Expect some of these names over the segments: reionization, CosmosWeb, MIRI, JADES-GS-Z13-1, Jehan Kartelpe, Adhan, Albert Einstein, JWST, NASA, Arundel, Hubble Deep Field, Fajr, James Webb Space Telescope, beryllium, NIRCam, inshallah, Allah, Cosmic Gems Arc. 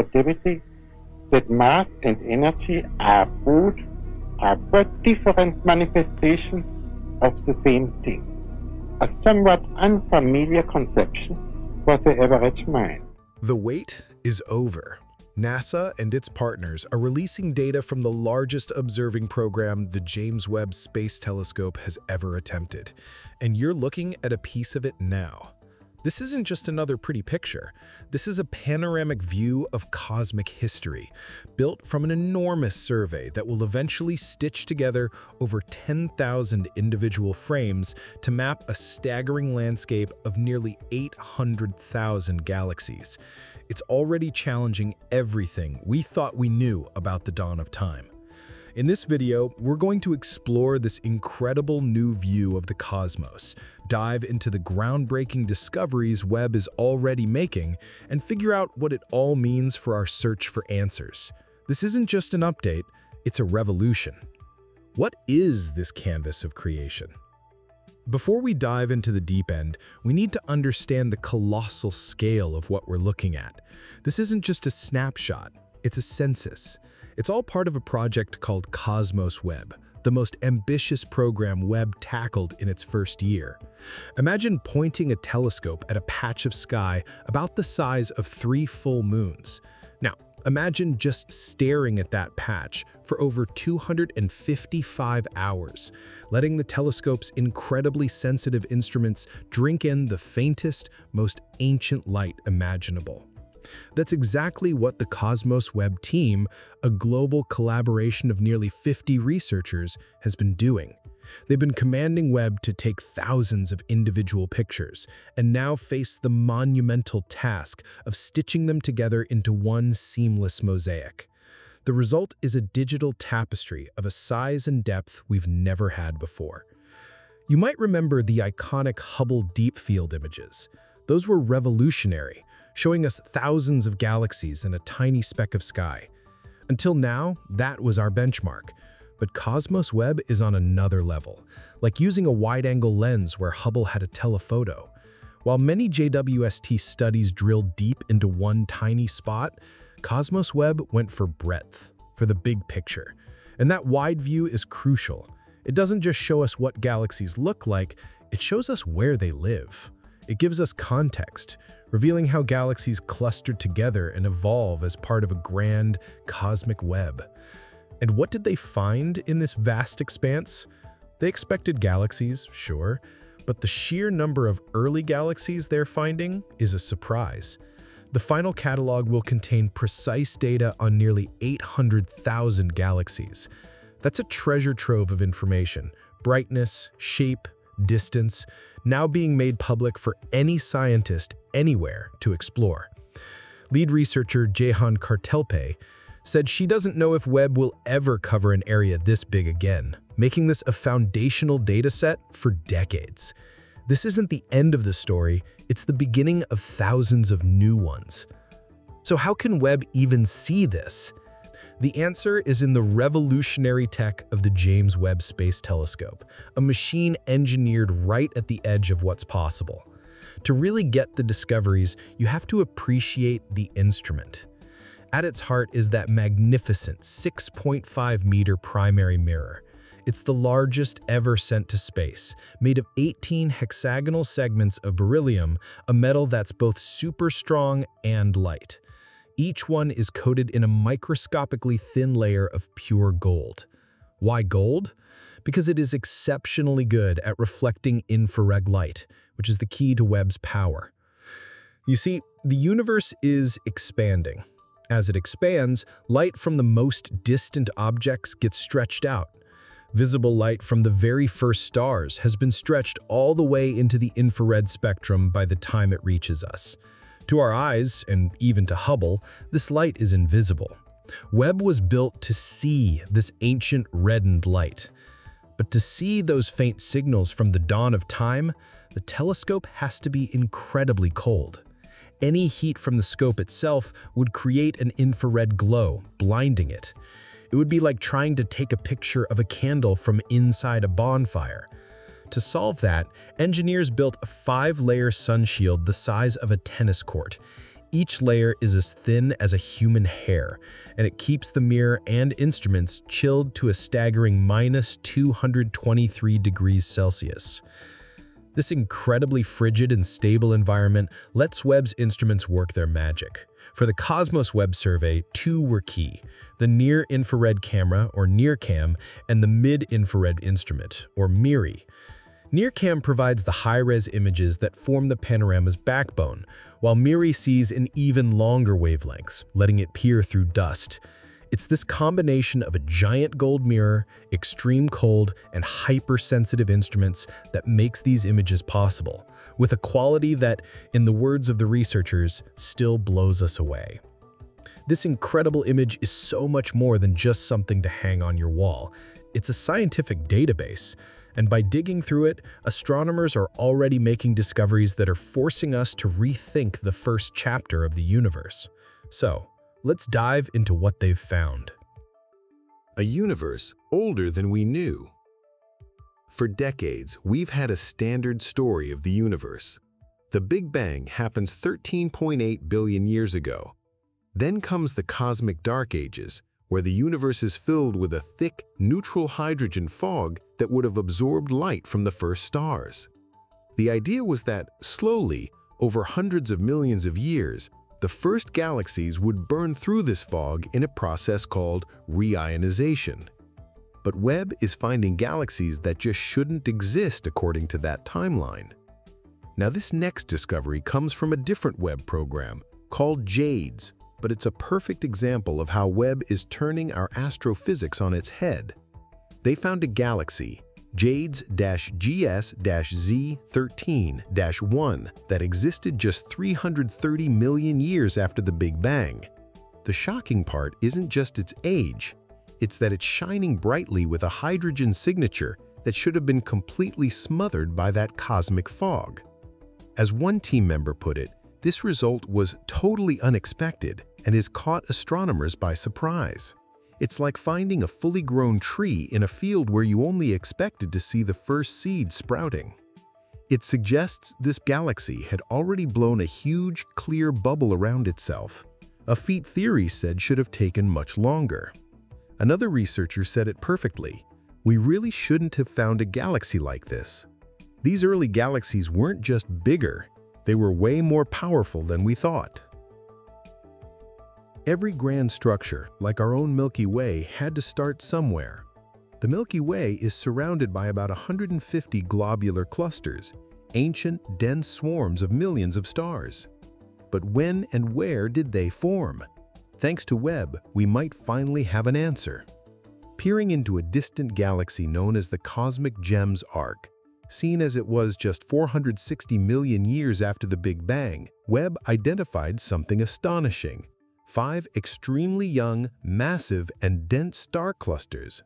relativity that mass and energy are both different manifestations of the same thing, a somewhat unfamiliar conception for the average mind. The wait is over. NASA and its partners are releasing data from the largest observing program the James Webb Space Telescope has ever attempted, and you're looking at a piece of it now. This isn't just another pretty picture. This is a panoramic view of cosmic history, built from an enormous survey that will eventually stitch together over 10,000 individual frames to map a staggering landscape of nearly 800,000 galaxies. It's already challenging everything we thought we knew about the dawn of time. In this video, we're going to explore this incredible new view of the cosmos, dive into the groundbreaking discoveries Webb is already making, and figure out what it all means for our search for answers. This isn't just an update, it's a revolution. What is this canvas of creation? Before we dive into the deep end, we need to understand the colossal scale of what we're looking at. This isn't just a snapshot, it's a census. It's all part of a project called CosmosWeb, the most ambitious program Webb tackled in its first year. Imagine pointing a telescope at a patch of sky about the size of 3 full moons. Now, imagine just staring at that patch for over 255 hours, letting the telescope's incredibly sensitive instruments drink in the faintest, most ancient light imaginable. That's exactly what the CosmosWeb team, a global collaboration of nearly 50 researchers, has been doing. They've been commanding Webb to take thousands of individual pictures and now face the monumental task of stitching them together into one seamless mosaic. The result is a digital tapestry of a size and depth we've never had before. You might remember the iconic Hubble Deep Field images. Those were revolutionary, showing us thousands of galaxies in a tiny speck of sky. Until now, that was our benchmark. But CosmosWeb is on another level, like using a wide-angle lens where Hubble had a telephoto. While many JWST studies drilled deep into one tiny spot, CosmosWeb went for breadth, for the big picture. And that wide view is crucial. It doesn't just show us what galaxies look like, it shows us where they live. It gives us context, revealing how galaxies clustered together and evolve as part of a grand cosmic web. And what did they find in this vast expanse? They expected galaxies, sure, but the sheer number of early galaxies they're finding is a surprise. The final catalog will contain precise data on nearly 800,000 galaxies. That's a treasure trove of information, brightness, shape, distance, now being made public for any scientist anywhere to explore. Lead researcher Jehan Kartelpe said she doesn't know if Webb will ever cover an area this big again, making this a foundational dataset for decades. This isn't the end of the story, it's the beginning of thousands of new ones. So how can Webb even see this? The answer is in the revolutionary tech of the James Webb Space Telescope, a machine engineered right at the edge of what's possible. To really get the discoveries, you have to appreciate the instrument. At its heart is that magnificent 6.5-meter primary mirror. It's the largest ever sent to space, made of 18 hexagonal segments of beryllium, a metal that's both super strong and light. Each one is coated in a microscopically thin layer of pure gold. Why gold? Because it is exceptionally good at reflecting infrared light, which is the key to Webb's power. You see, the universe is expanding. As it expands, light from the most distant objects gets stretched out. Visible light from the very first stars has been stretched all the way into the infrared spectrum by the time it reaches us. To our eyes, and even to Hubble, this light is invisible. Webb was built to see this ancient reddened light. But to see those faint signals from the dawn of time, the telescope has to be incredibly cold. Any heat from the scope itself would create an infrared glow, blinding it. It would be like trying to take a picture of a candle from inside a bonfire. To solve that, engineers built a 5-layer sunshield the size of a tennis court. Each layer is as thin as a human hair, and it keeps the mirror and instruments chilled to a staggering -223°C. This incredibly frigid and stable environment lets Webb's instruments work their magic. For the CosmosWeb survey, two were key: the near-infrared camera, or NIRCam, and the mid-infrared instrument, or MIRI. NIRCam provides the high-res images that form the panorama's backbone, while MIRI sees in even longer wavelengths, letting it peer through dust. It's this combination of a giant gold mirror, extreme cold, and hypersensitive instruments that makes these images possible, with a quality that, in the words of the researchers, still blows us away. This incredible image is so much more than just something to hang on your wall. It's a scientific database, and by digging through it, astronomers are already making discoveries that are forcing us to rethink the first chapter of the universe. So, let's dive into what they've found. A universe older than we knew. For decades, we've had a standard story of the universe. The Big Bang happens 13.8 billion years ago. Then comes the cosmic dark ages, where the universe is filled with a thick, neutral hydrogen fog that would have absorbed light from the first stars. The idea was that, slowly, over hundreds of millions of years, the first galaxies would burn through this fog in a process called reionization. But Webb is finding galaxies that just shouldn't exist according to that timeline. Now, this next discovery comes from a different Webb program called JADES, but it's a perfect example of how Webb is turning our astrophysics on its head. They found a galaxy, JADES-GS-Z13-1, that existed just 330 million years after the Big Bang. The shocking part isn't just its age, it's that it's shining brightly with a hydrogen signature that should have been completely smothered by that cosmic fog. As one team member put it, this result was totally unexpected and has caught astronomers by surprise. It's like finding a fully grown tree in a field where you only expected to see the first seed sprouting. It suggests this galaxy had already blown a huge, clear bubble around itself, a feat theory said should have taken much longer. Another researcher said it perfectly: "We really shouldn't have found a galaxy like this. These early galaxies weren't just bigger, they were way more powerful than we thought." Every grand structure, like our own Milky Way, had to start somewhere. The Milky Way is surrounded by about 150 globular clusters, ancient, dense swarms of millions of stars. But when and where did they form? Thanks to Webb, we might finally have an answer. Peering into a distant galaxy known as the Cosmic Gems Arc, seen as it was just 460 million years after the Big Bang, Webb identified something astonishing: 5 extremely young, massive, and dense star clusters.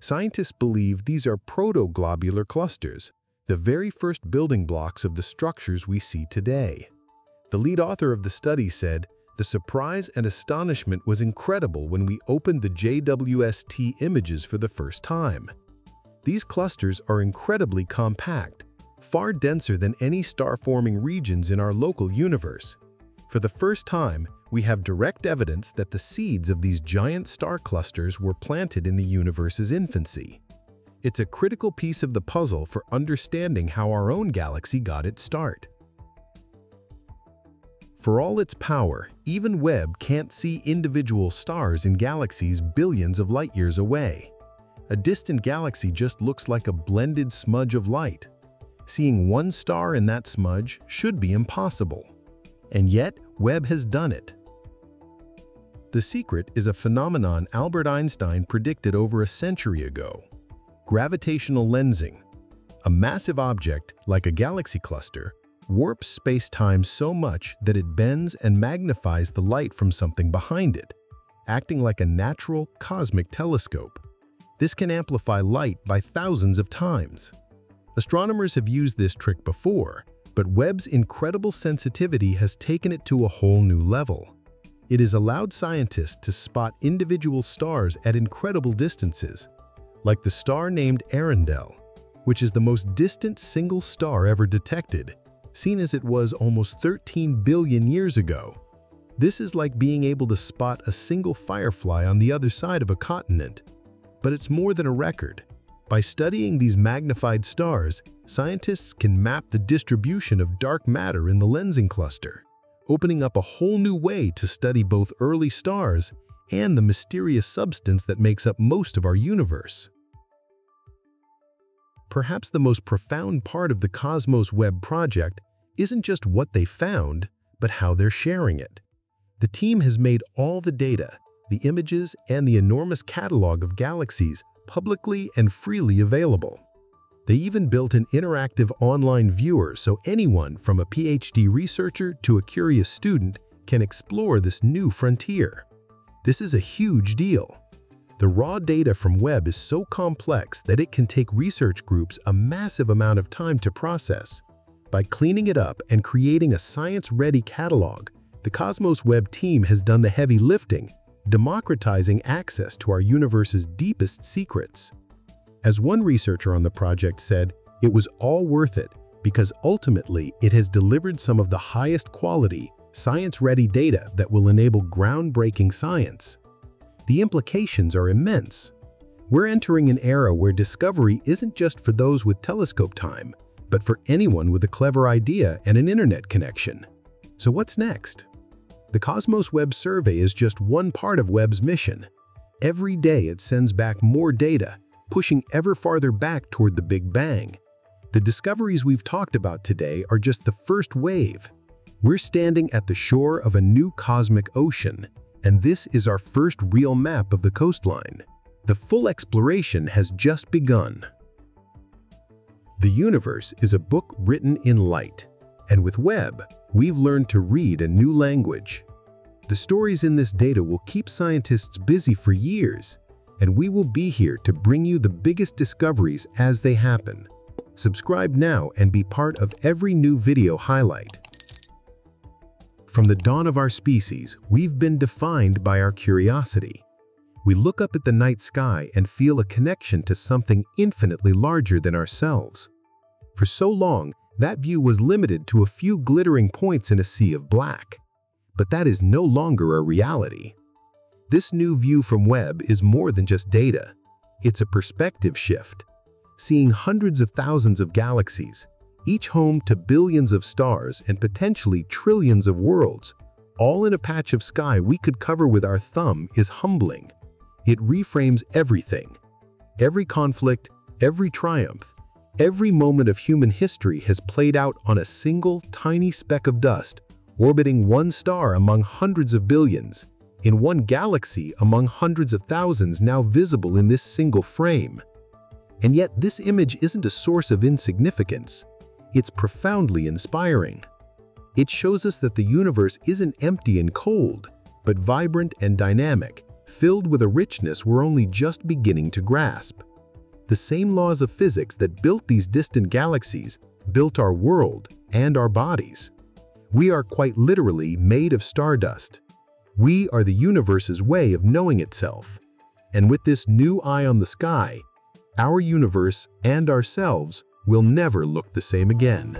Scientists believe these are protoglobular clusters, the very first building blocks of the structures we see today. The lead author of the study said, "The surprise and astonishment was incredible when we opened the JWST images for the first time. These clusters are incredibly compact, far denser than any star-forming regions in our local universe. For the first time, we have direct evidence that the seeds of these giant star clusters were planted in the universe's infancy. It's a critical piece of the puzzle for understanding how our own galaxy got its start." For all its power, even Webb can't see individual stars in galaxies billions of light years away. A distant galaxy just looks like a blended smudge of light. Seeing one star in that smudge should be impossible. And yet, Webb has done it. The secret is a phenomenon Albert Einstein predicted over a century ago: gravitational lensing. A massive object, like a galaxy cluster, warps space-time so much that it bends and magnifies the light from something behind it, acting like a natural cosmic telescope. This can amplify light by thousands of times. Astronomers have used this trick before, but Webb's incredible sensitivity has taken it to a whole new level. It has allowed scientists to spot individual stars at incredible distances, like the star named Arundel, which is the most distant single star ever detected, seen as it was almost 13 billion years ago. This is like being able to spot a single firefly on the other side of a continent. But it's more than a record. By studying these magnified stars, scientists can map the distribution of dark matter in the lensing cluster, opening up a whole new way to study both early stars and the mysterious substance that makes up most of our universe. Perhaps the most profound part of the CosmosWeb project isn't just what they found, but how they're sharing it. The team has made all the data, the images, and the enormous catalog of galaxies publicly and freely available. They even built an interactive online viewer so anyone from a PhD researcher to a curious student can explore this new frontier. This is a huge deal. The raw data from Webb is so complex that it can take research groups a massive amount of time to process. By cleaning it up and creating a science-ready catalog, the CosmosWeb team has done the heavy lifting, democratizing access to our universe's deepest secrets. As one researcher on the project said, it was all worth it because ultimately it has delivered some of the highest quality, science-ready data that will enable groundbreaking science. The implications are immense. We're entering an era where discovery isn't just for those with telescope time, but for anyone with a clever idea and an internet connection. So what's next? The CosmosWeb survey is just one part of Webb's mission. Every day it sends back more data, pushing ever farther back toward the Big Bang. The discoveries we've talked about today are just the first wave. We're standing at the shore of a new cosmic ocean, and this is our first real map of the coastline. The full exploration has just begun. The universe is a book written in light, and with Webb, we've learned to read a new language. The stories in this data will keep scientists busy for years, and we will be here to bring you the biggest discoveries as they happen. Subscribe now and be part of every new video highlight. From the dawn of our species, we've been defined by our curiosity. We look up at the night sky and feel a connection to something infinitely larger than ourselves. For so long, that view was limited to a few glittering points in a sea of black. But that is no longer a reality. This new view from Webb is more than just data. It's a perspective shift. Seeing hundreds of thousands of galaxies, each home to billions of stars and potentially trillions of worlds, all in a patch of sky we could cover with our thumb, is humbling. It reframes everything. Every conflict, every triumph, every moment of human history has played out on a single tiny speck of dust, orbiting one star among hundreds of billions, in one galaxy among hundreds of thousands now visible in this single frame. And yet this image isn't a source of insignificance. It's profoundly inspiring. It shows us that the universe isn't empty and cold, but vibrant and dynamic, filled with a richness we're only just beginning to grasp. The same laws of physics that built these distant galaxies built our world and our bodies. We are quite literally made of stardust. We are the universe's way of knowing itself. And with this new eye on the sky, our universe and ourselves will never look the same again.